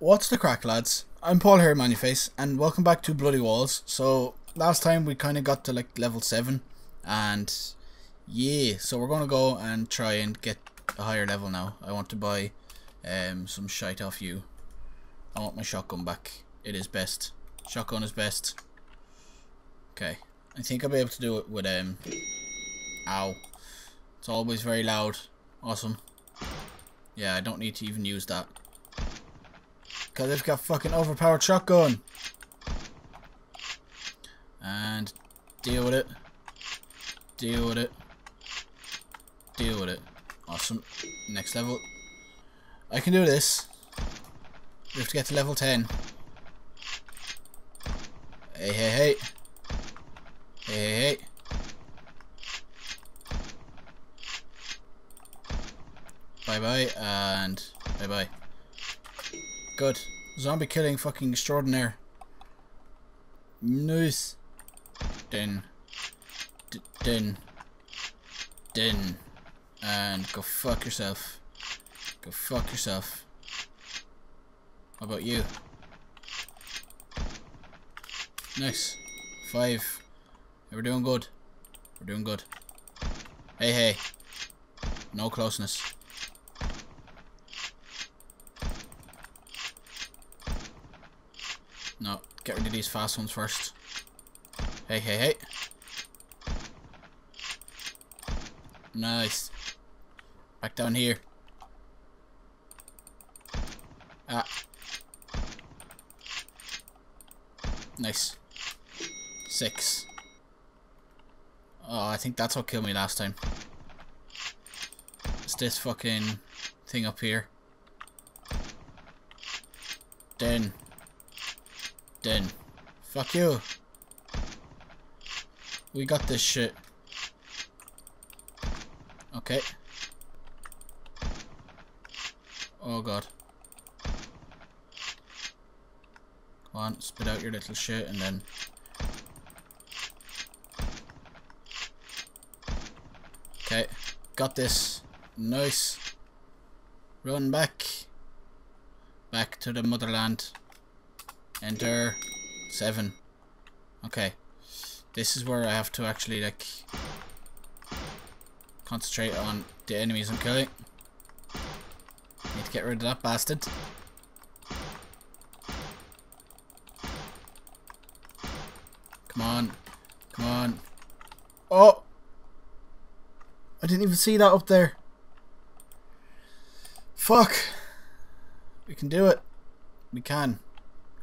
What's the crack, lads? I'm Paul here, Maniface, and welcome back to Bloody Walls. So last time we kind of got to like level 7, and yeah, so we're going to go and try and get a higher level now. I want to buy some shite off you. I want my shotgun back. It is best. Shotgun is best. Okay, I think I'll be able to do it with ow. It's always very loud. Awesome. Yeah, I don't need to even use that. Because I've got fucking overpowered shotgun. And deal with it. Deal with it. Deal with it. Awesome. Next level. I can do this. We have to get to level 10. Hey, hey, hey. Hey, hey, hey. Bye-bye and bye-bye. Good. Zombie killing fucking extraordinaire. Nice. Din. Din. Din. And go fuck yourself. Go fuck yourself. How about you? Nice. 5. Hey, we're doing good. We're doing good. Hey, hey. No closeness. No, get rid of these fast ones first. Hey, hey, hey. Nice. Back down here. Ah. Nice. 6. Oh, I think that's what killed me last time. It's this fucking thing up here. Then. Then. Fuck you. We got this shit. Okay. Oh god. Come on, spit out your little shit and then... Okay. Got this. Nice. Run back. Back to the motherland. Enter 7. Okay. This is where I have to actually like concentrate on the enemies I'm killing. Need to get rid of that bastard. Come on. Come on. Oh! I didn't even see that up there. Fuck! We can do it. We can.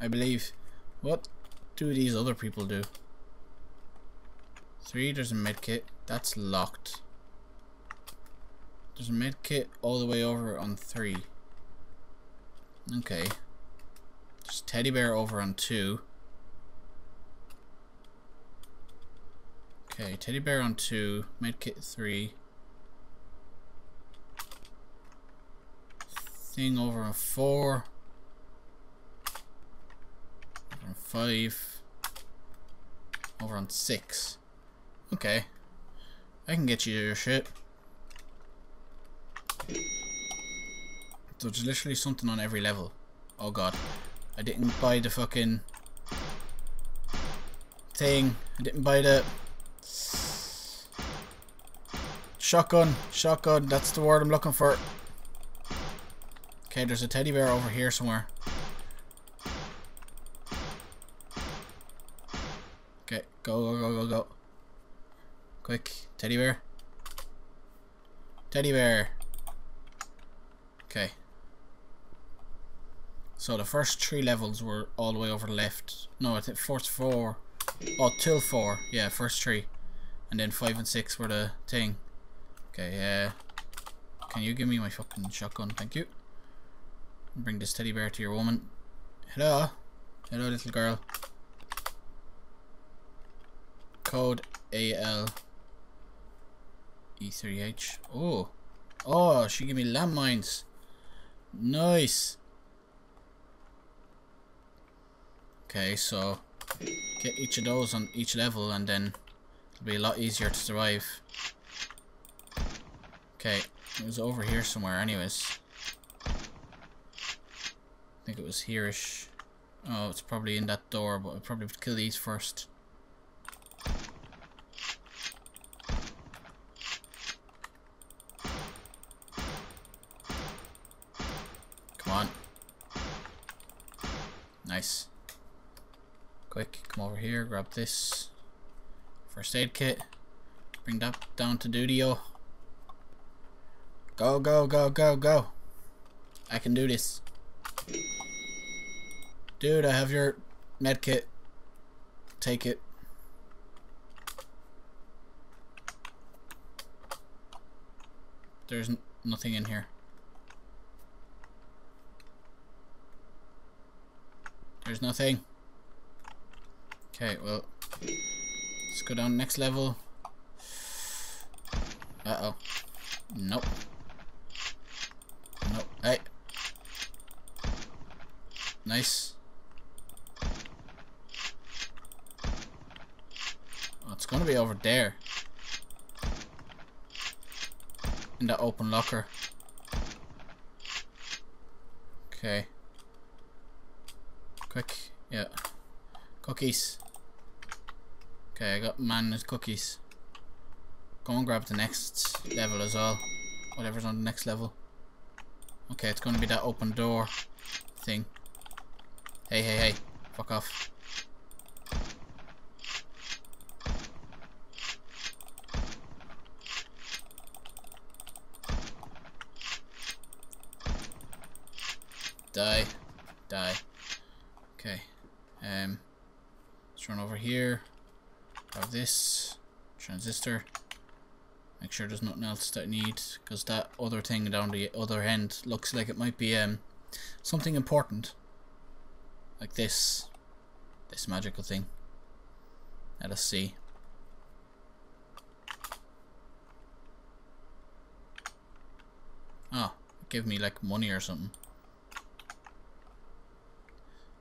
I believe. What do these other people do? 3, there's a medkit. That's locked. There's a medkit all the way over on 3. Okay. There's a teddy bear over on 2. Okay, teddy bear on 2. Medkit 3. Thing over on 4. 5 over on 6. Okay, I can get you your shit. So there's literally something on every level. Oh god, I didn't buy the fucking thing. I didn't buy the shotgun. Shotgun, that's the word I'm looking for. Okay, there's a teddy bear over here somewhere. Okay, go, go, go, go, go. Quick, teddy bear. Teddy bear. Okay. So the first 3 levels were all the way over left. No, I think first 4. Oh, till 4. Yeah, first 3. And then 5 and 6 were the thing. Okay, yeah. Can you give me my fucking shotgun? Thank you. Bring this teddy bear to your woman. Hello. Hello, little girl. Code AL E3H. Oh, oh, she gave me landmines. Nice. Okay, so get each of those on each level, and then it'll be a lot easier to survive. Okay, it was over here somewhere, anyways. I think it was hereish. Oh, it's probably in that door, but I probably have to kill these first. Come on. Nice. Quick, come over here, grab this. First aid kit. Bring that down to Dudio. Go, go, go, go, go. I can do this. Dude, I have your med kit. Take it. There's nothing in here. There's nothing. Okay, well, let's go down next level. Uh-oh. Nope. Nope. Hey. Nice. Oh, it's gonna be over there. In the open locker. Okay. Quick. Yeah. Cookies. Okay, I got man with cookies. Go and grab the next level as well. Whatever's on the next level. Okay, it's gonna be that open door thing. Hey, hey, hey. Fuck off. Die. Die. Okay. Let's run over here. Grab this. Transistor. Make sure there's nothing else that I need. Because that other thing down the other end looks like it might be something important. Like this magical thing. Let us see. Ah, oh, give me like money or something.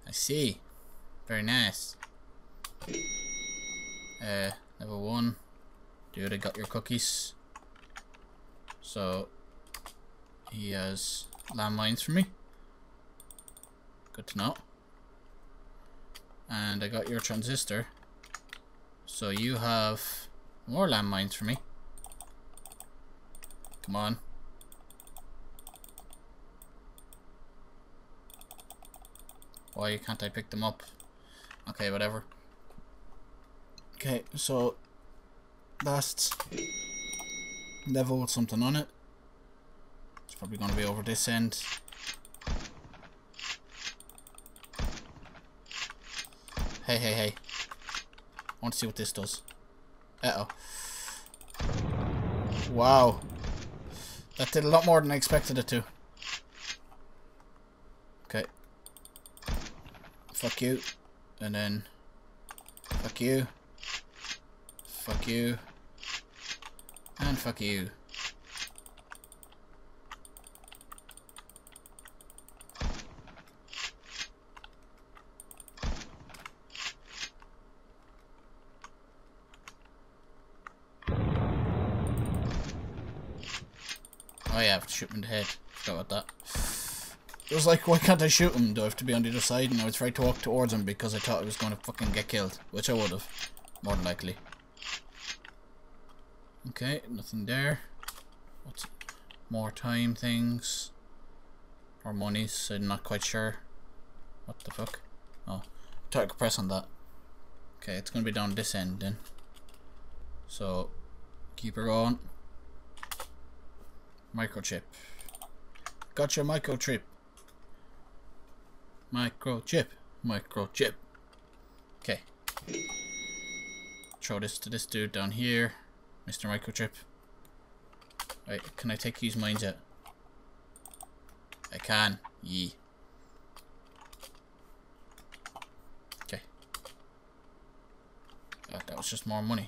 I see. Very nice. Level 1. Dude, I got your cookies. So, he has landmines for me. Good to know. And I got your transistor. So you have more landmines for me. Come on. Why can't I pick them up? Okay, whatever. Okay, so last level with something on it. It's probably gonna be over this end. Hey, hey, hey. I want to see what this does. Uh-oh. Wow. That did a lot more than I expected it to. Okay. Fuck you. And then... Fuck you. Fuck you. And fuck you. Oh yeah, I have to shoot him in the head. Forgot about that. It was like, why can't I shoot him? Do I have to be on the other side? And I was trying to walk towards him because I thought I was going to fucking get killed. Which I would have. More than likely. Okay, nothing there. What's more time things? Or monies, I'm not quite sure. What the fuck? Oh, I thought I could press on that. Okay, it's going to be down this end then. So, keep her going. Microchip. Gotcha, microchip. Microchip. Microchip. Okay. Throw this to this dude down here. Mr. Microchip. Right, can I take these mines out? I can. Yee. Okay. God, that was just more money.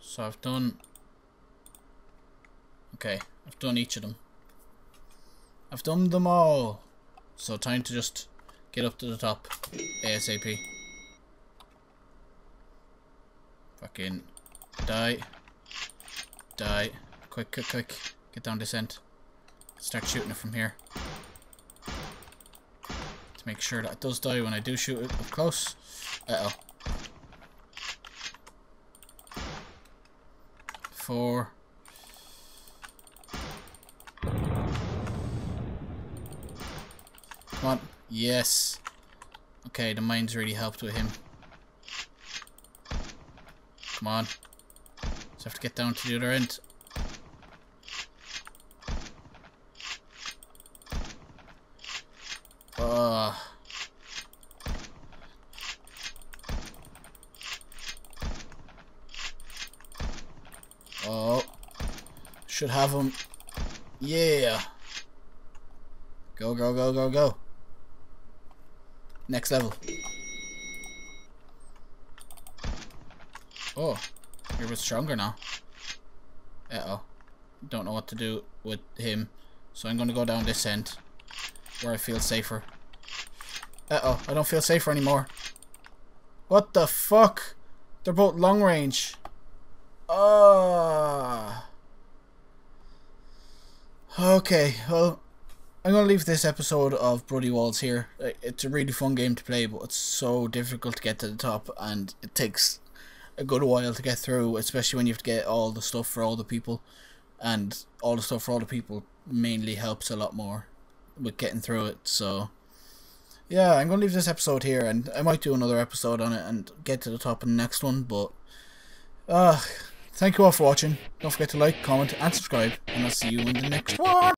So I've done... Okay, I've done each of them. I've done them all. So time to just get up to the top ASAP. Fucking die. Die. Quick, quick, quick. Get down this end. Start shooting it from here. to make sure that it does die when I do shoot it up close. Uh-oh. 4. Come on. Yes. Okay, the mine's really helped with him. Come on. Just have to get down to the other end. Oh. Should have him. Yeah. Go, go, go, go, go. Next level. Oh, you're a bit stronger now. Uh-oh. Don't know what to do with him. So I'm going to go down this end where I feel safer. Uh-oh, I don't feel safer anymore. What the fuck? They're both long range. Okay, well, I'm going to leave this episode of Bloody Walls here. It's a really fun game to play, but it's so difficult to get to the top, and it takes a good while to get through, especially when you have to get all the stuff for all the people, and all the stuff for all the people mainly helps a lot more with getting through it. So, yeah, I'm going to leave this episode here, and I might do another episode on it and get to the top in the next one, but thank you all for watching. Don't forget to like, comment, and subscribe, and I'll see you in the next one.